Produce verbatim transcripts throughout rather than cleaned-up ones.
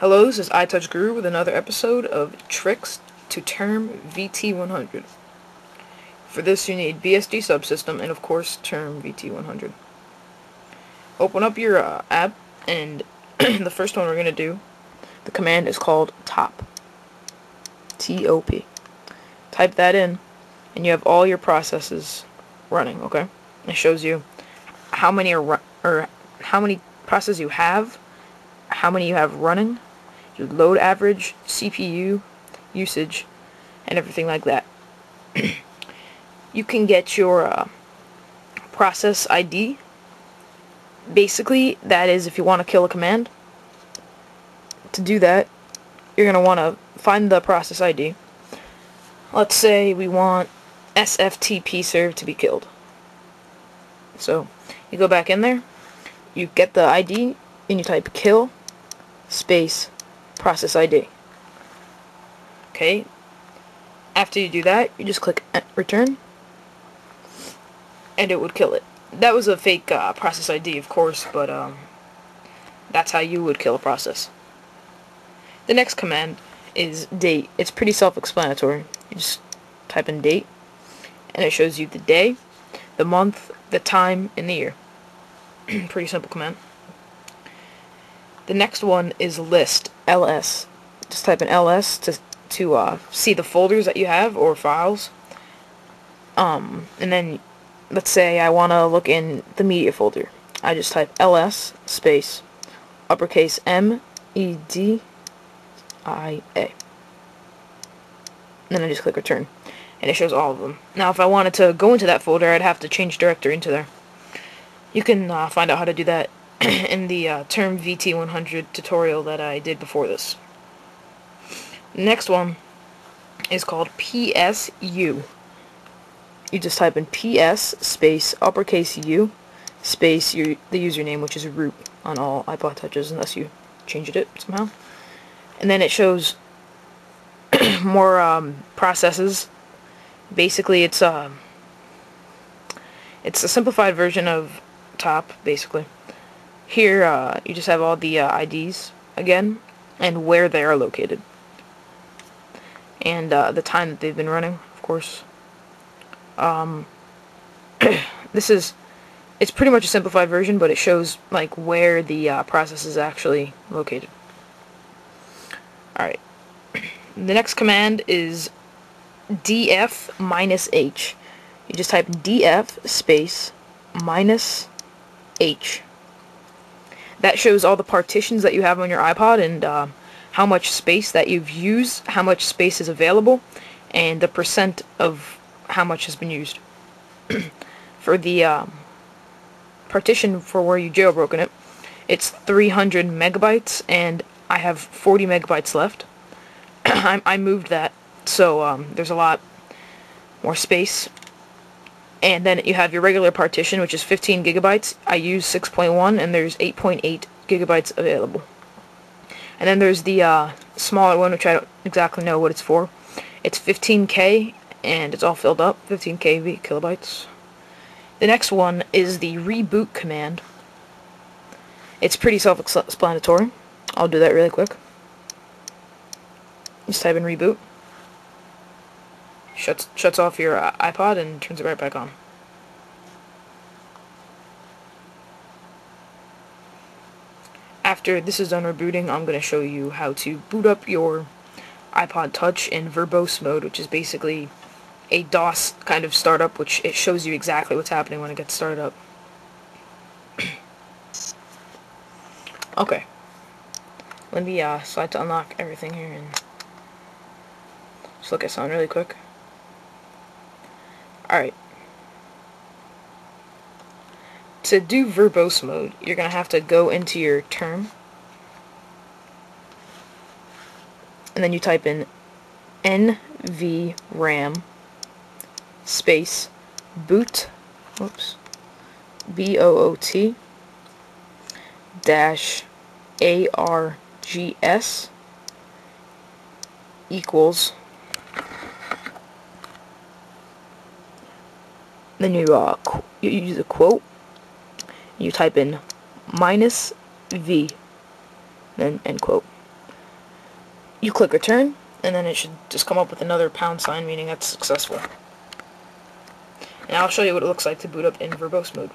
Hello, this is iTouchGuru with another episode of Tricks to Term V T one hundred. For this you need B S D subsystem and of course Term V T one hundred. Open up your uh, app, and the first one we're going to do, the command is called top. T O P. Type that in and you have all your processes running, okay? It shows you how many are or how many processes you have, how many you have running, your load average, C P U, usage, and everything like that. You can get your uh, process I D. Basically, that is if you want to kill a command. To do that, you're going to want to find the process I D. Let's say we want S F T P serve to be killed. So, you go back in there, you get the I D, and you type kill space process I D. Okay, after you do that, you just click return and it would kill it. That was a fake uh, process I D, of course, but um, that's how you would kill a process. The next command is date. It's pretty self-explanatory. You just type in date and it shows you the day, the month, the time, and the year. Pretty simple command. The next one is list, L S. Just type in L S to to uh, see the folders that you have or files. Um, and then let's say I want to look in the media folder. I just type L S space uppercase M E D I A. And then I just click return, and it shows all of them. Now, if I wanted to go into that folder, I'd have to change directory into there. You can uh, find out how to do that in the uh, Term V T one hundred tutorial that I did before this. Next one is called P S U. You just type in P S space uppercase U space your, the username, which is root on all iPod Touches unless you changed it somehow. And then it shows more um, processes. Basically, it's uh, it's a simplified version of top, basically. Here, uh, you just have all the uh, I Ds again, and where they are located, and uh, the time that they've been running, of course. Um, this is, it's pretty much a simplified version, but it shows like where the uh, process is actually located. All right. The next command is df minus h. You just type df space minus h. That shows all the partitions that you have on your iPod, and uh, how much space that you've used, how much space is available, and the percent of how much has been used. For the um, partition for where you jailbroken it, it's three hundred megabytes, and I have forty megabytes left. I, I moved that, so um, there's a lot more space. And then you have your regular partition, which is fifteen gigabytes. I use six point one, and there's eight point eight gigabytes available. And then there's the uh, smaller one, which I don't exactly know what it's for. It's fifteen K, and it's all filled up, fifteen K kilobytes. The next one is the reboot command. It's pretty self-explanatory. I'll do that really quick. Just type in reboot. Shuts, shuts off your uh, iPod and turns it right back on. After this is done rebooting, I'm going to show you how to boot up your iPod Touch in verbose mode, which is basically a DOS kind of startup, which it shows you exactly what's happening when it gets started up. Okay. Let me uh, slide to unlock everything here and just look at something really quick. Alright, to do verbose mode, you're going to have to go into your term, and then you type in nvram space boot, whoops, B O O T dash A R G S equals. Then you, uh, qu you use a quote, you type in minus V, then end quote. you click return, and then it should just come up with another pound sign, meaning that's successful. And I'll show you what it looks like to boot up in verbose mode.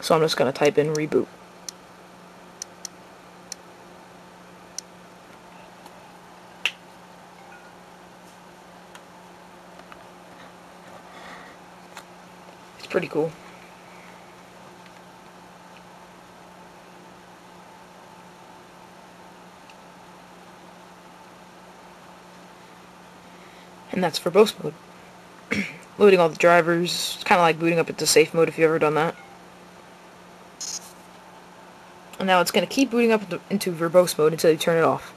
So I'm just going to type in reboot. It's pretty cool. And that's verbose mode. Loading all the drivers. It's kind of like booting up into safe mode if you've ever done that. And now it's going to keep booting up into, into verbose mode until you turn it off.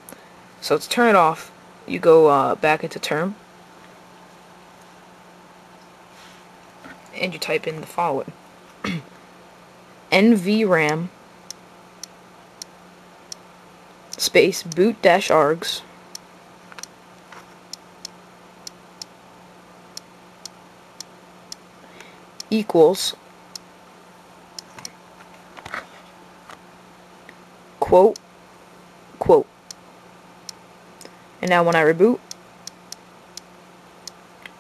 So to turn it off, you go uh, back into term. And you type in the following. nvram space boot-args equals quote quote. And now when I reboot,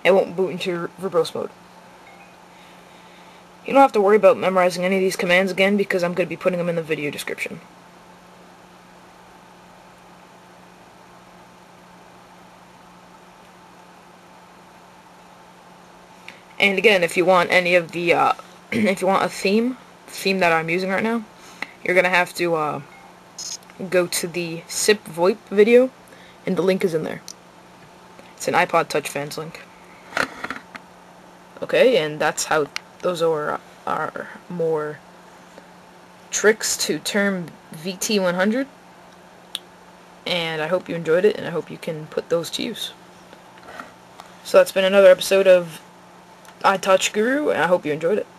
it won't boot into verbose mode. You don't have to worry about memorizing any of these commands again, because I'm going to be putting them in the video description. And again, if you want any of the, uh, if you want a theme, the theme that I'm using right now, you're going to have to uh, go to the S I P VoIP video, and the link is in there. It's an iPod Touch fans link. Okay, and that's how, those are our more Tricks to Term V T one hundred, and I hope you enjoyed it, and I hope you can put those to use. So that's been another episode of iTouchGuru, and I hope you enjoyed it.